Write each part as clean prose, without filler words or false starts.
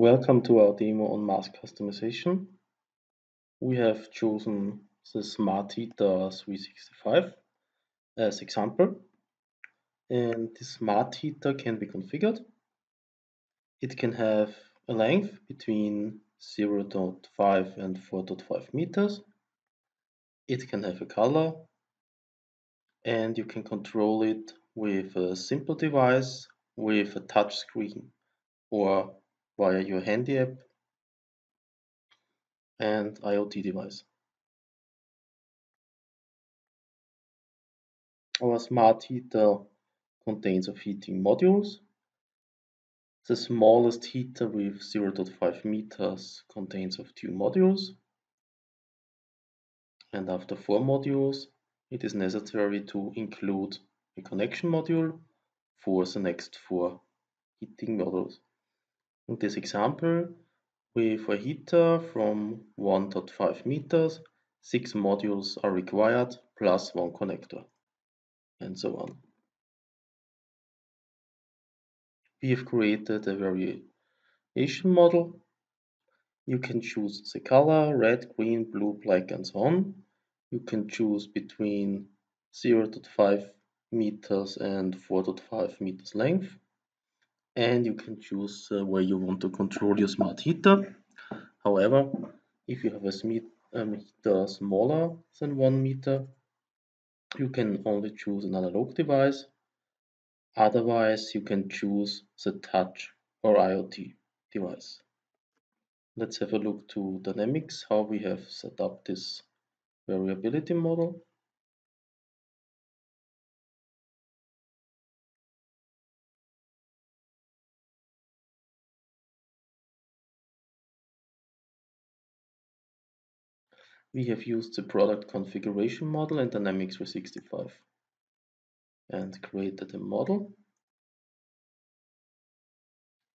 Welcome to our demo on mask customization. We have chosen the Smart Heater 365 as example, and the Smart Heater can be configured. It can have a length between 0.5 and 4.5 meters. It can have a color, and you can control it with a simple device, with a touch screen, or via your handy app and IoT device. Our smart heater contains of heating modules. The smallest heater with 0.5 meters contains of 2 modules. And after 4 modules, it is necessary to include a connection module for the next 4 heating modules. In this example, with a heater from 1.5 meters, 6 modules are required plus 1 connector, and so on. We have created a variation model. You can choose the color, red, green, blue, black, and so on. You can choose between 0.5 meters and 4.5 meters length. And you can choose where you want to control your smart heater. However, if you have a heater smaller than 1 meter, you can only choose an analog device. Otherwise, you can choose the touch or IoT device. Let's have a look to dynamics, how we have set up this variability model. We have used the Product Configuration Model and Dynamics 365 and created a model.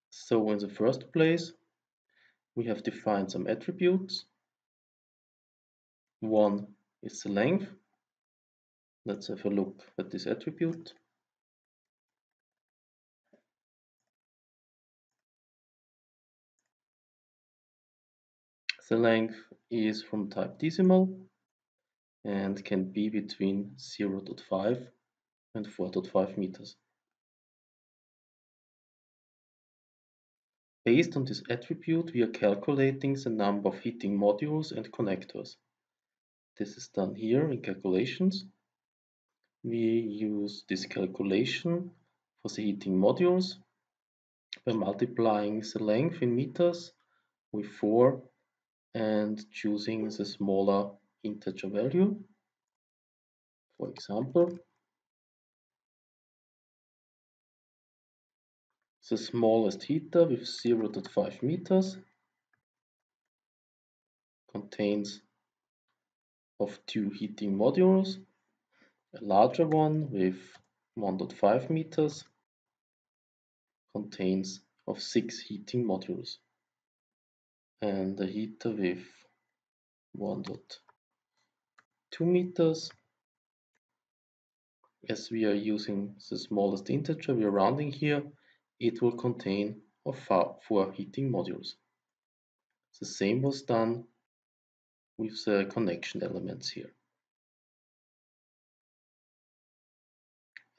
So in the first place, we have defined some attributes. One is the length. Let's have a look at this attribute. The length is from type decimal and can be between 0.5 and 4.5 meters. Based on this attribute, we are calculating the number of heating modules and connectors. This is done here in calculations. We use this calculation for the heating modules by multiplying the length in meters with 4 and choosing the smaller integer value. For example, the smallest heater with 0.5 meters contains of 2 heating modules, a larger one with 1.5 meters contains of 6 heating modules. And the heater with 1.2 meters. As we are using the smallest integer, we are rounding here, it will contain of 4 heating modules. The same was done with the connection elements here.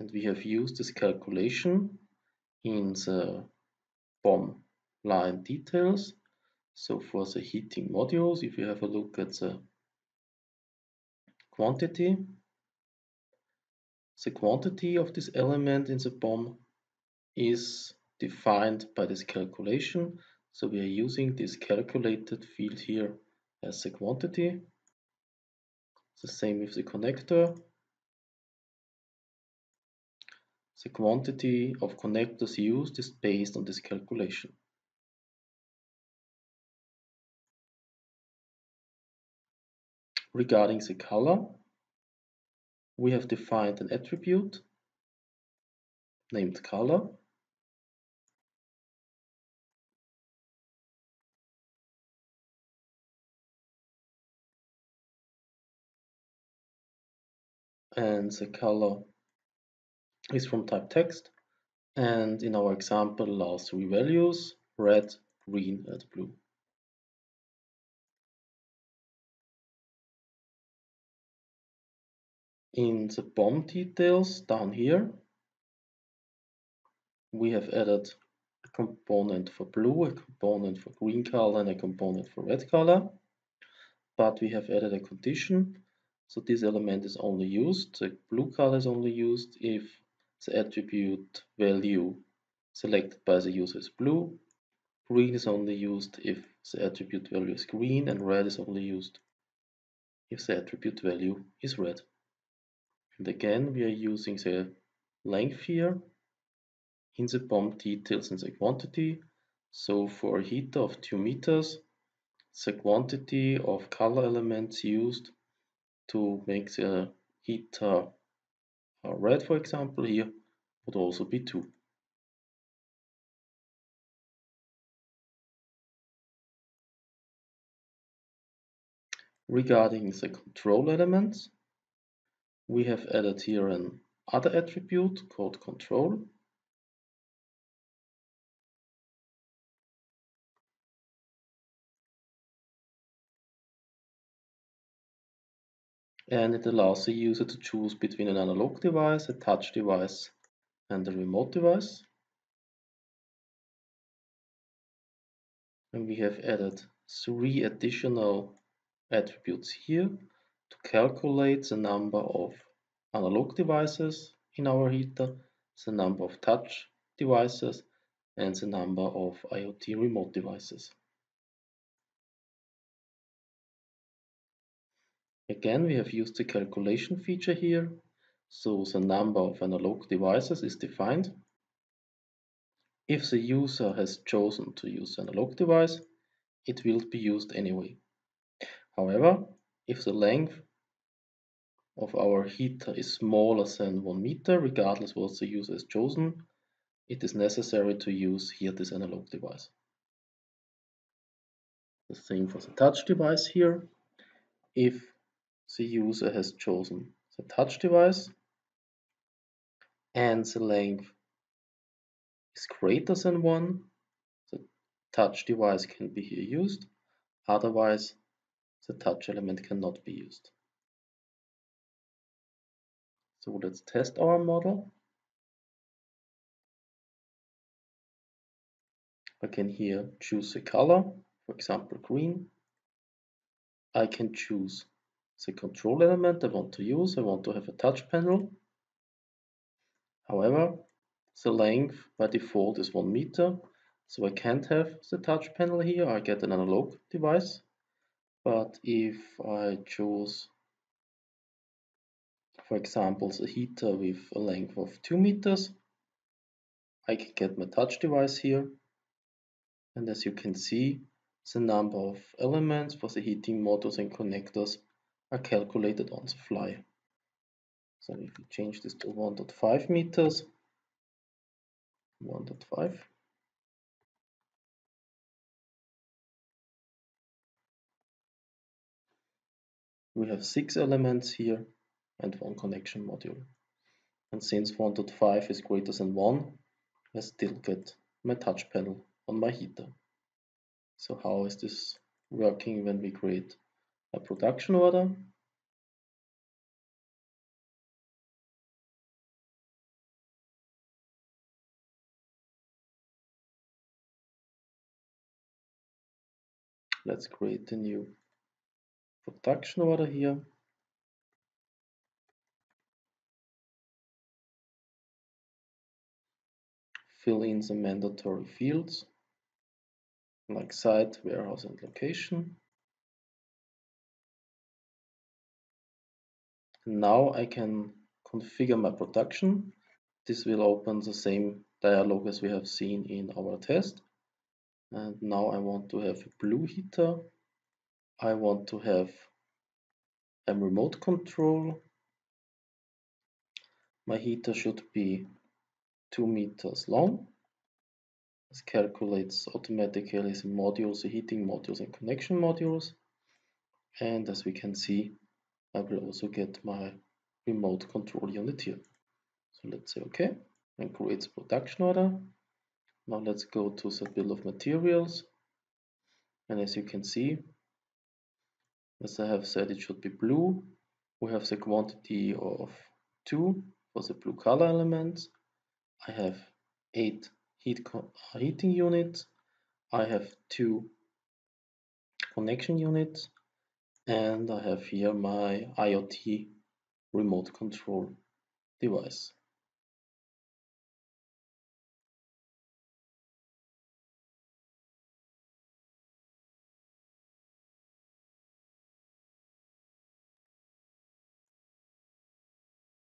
And we have used this calculation in the BOM line details. So for the heating modules, if you have a look at the quantity of this element in the BOM is defined by this calculation. So we are using this calculated field here as the quantity. The same with the connector. The quantity of connectors used is based on this calculation. Regarding the color, we have defined an attribute named color. And the color is from type text. And in our example, allows 3 values, red, green, the blue. In the BOM details down here, we have added a component for blue, a component for green color, and a component for red color. But we have added a condition, so this element is only used, the blue color is only used if the attribute value selected by the user is blue, green is only used if the attribute value is green, and red is only used if the attribute value is red. And again, we are using the length here in the BOM details and the quantity. So for a heater of 2 meters, the quantity of color elements used to make the heater red, for example, here would also be 2. Regarding the control elements, we have added here an other attribute called control. And it allows the user to choose between an analog device, a touch device, and a remote device. And we have added 3 additional attributes here to calculate the number of analog devices in our heater, the number of touch devices, and the number of IoT remote devices. Again, we have used the calculation feature here, so the number of analog devices is defined. If the user has chosen to use an analog device, it will be used anyway. However, if the length of our heater is smaller than 1 meter, regardless what the user has chosen, it is necessary to use here this analog device. The same for the touch device here. If the user has chosen the touch device and the length is greater than 1, the touch device can be here used, otherwise the touch element cannot be used. So let's test our model. I can here choose a color, for example green. I can choose the control element I want to use. I want to have a touch panel. However, the length by default is 1 meter, so I can't have the touch panel here. I get an analog device. But if I choose, for example, the heater with a length of 2 meters, I can get my touch device here. And as you can see, the number of elements for the heating motors and connectors are calculated on the fly. So if we change this to 1.5 meters, 1.5. We have 6 elements here and 1 connection module. And since 1.5 is greater than 1, I still get my touch panel on my heater. So how is this working when we create a production order? Let's create a new production order here. Fill in the mandatory fields like site, warehouse, and location. Now I can configure my production. This will open the same dialog as we have seen in our test. And now I want to have a blue heater. I want to have a remote control. My heater should be 2 meters long. This calculates automatically the modules, the heating modules and connection modules. And as we can see, I will also get my remote control unit here. So let's say OK and create production order. Now let's go to the bill of materials And as you can see, as I have said, it should be blue. We have the quantity of 2 for the blue color element. I have 8 heating units. I have 2 connection units. And I have here my IoT remote control device.